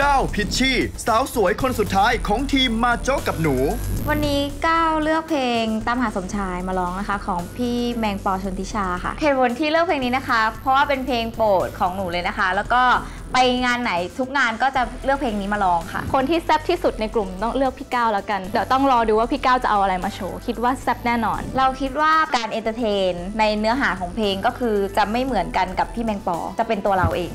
ก้าวพิชชี่สาวสวยคนสุดท้ายของทีมมาโจ๊กกับหนูวันนี้ก้าวเลือกเพลงตามหาสมชายมาร้องนะคะของพี่แมงปอชนทิชาค่ะเหตุผลที่เลือกเพลงนี้นะคะเพราะว่าเป็นเพลงโปรดของหนูเลยนะคะแล้วก็ไปงานไหนทุกงานก็จะเลือกเพลงนี้มาร้องค่ะคนที่แซ่บที่สุดในกลุ่มต้องเลือกพี่ก้าวแล้วกันเดี๋ยวต้องรอดูว่าพี่ก้าวจะเอาอะไรมาโชว์คิดว่าแซ่บแน่นอนเราคิดว่าการเอนเตอร์เทนในเนื้อหาของเพลงก็คือจะไม่เหมือนกันกับพี่แมงปอจะเป็นตัวเราเอง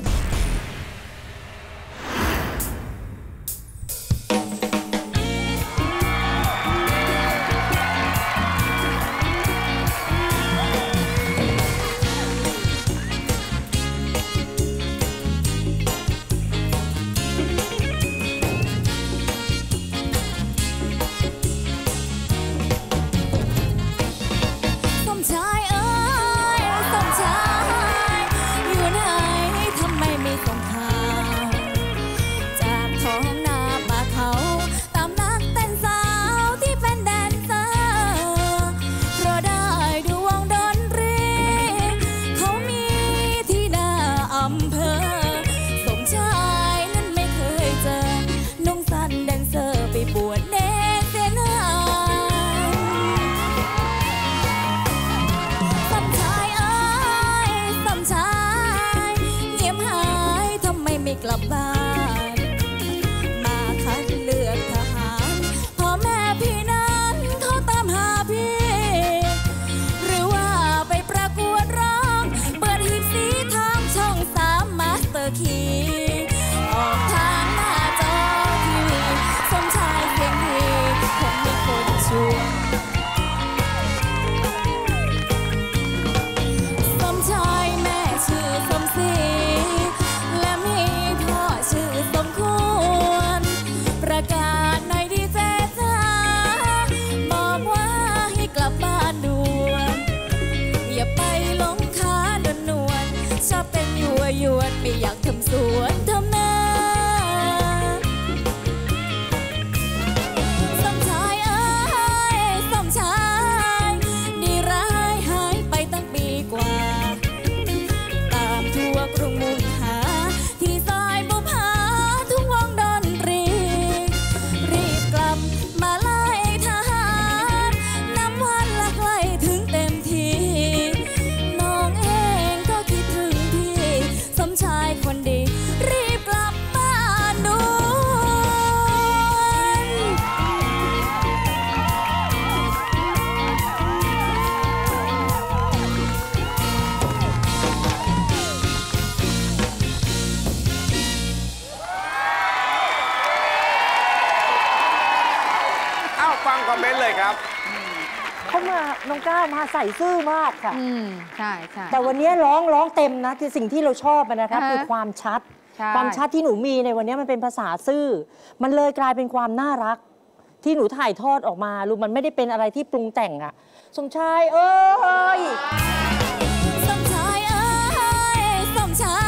น้องก้าวมาใส่ซื่อมากค่ะใช่ใช่แต่วันนี้ร้องเต็มนะคือสิ่งที่เราชอบนะครับคือความชัดที่หนูมีในวันนี้มันเป็นภาษาซื่อมันเลยกลายเป็นความน่ารักที่หนูถ่ายทอดออกมาลูกมันไม่ได้เป็นอะไรที่ปรุงแต่งอะสมชายเอ้ยสมชายเอ้ยสมชา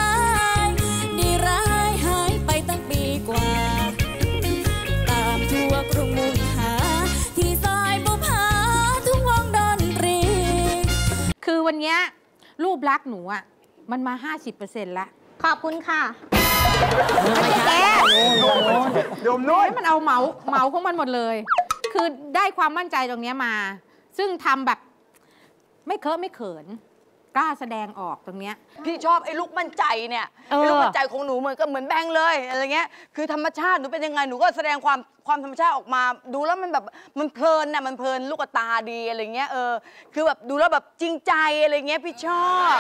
ยดีร้ายหายไปตั้งปีกว่าตามทั่วกรุงมุ่งหาที่ซอยบุพาคือวันนี้รูปลักษณ์หนูอะมันมา 50% แล้วขอบคุณค่ะแกดมนู้นมันเอาเหมาของมันหมดเลยคือได้ความมั่นใจตรงนี้มาซึ่งทำแบบไม่เคอะไม่เขินกล้าแสดงออกตรงนี้พี่ชอบไอ้ลูกมั่นใจเนี่ยไอ้ลูกมั่นใจของหนูเหมือนแบงเลยอะไรเงี้ยคือธรรมชาติหนูเป็นยังไงหนูก็แสดงความธรรมชาติออกมาดูแล้วมันแบบมันเพลินน่ะมันเพลินลูกตาดีอะไรเงี้ยคือแบบดูแล้วแบบจริงใจอะไรเงี้ยพี่ชอบ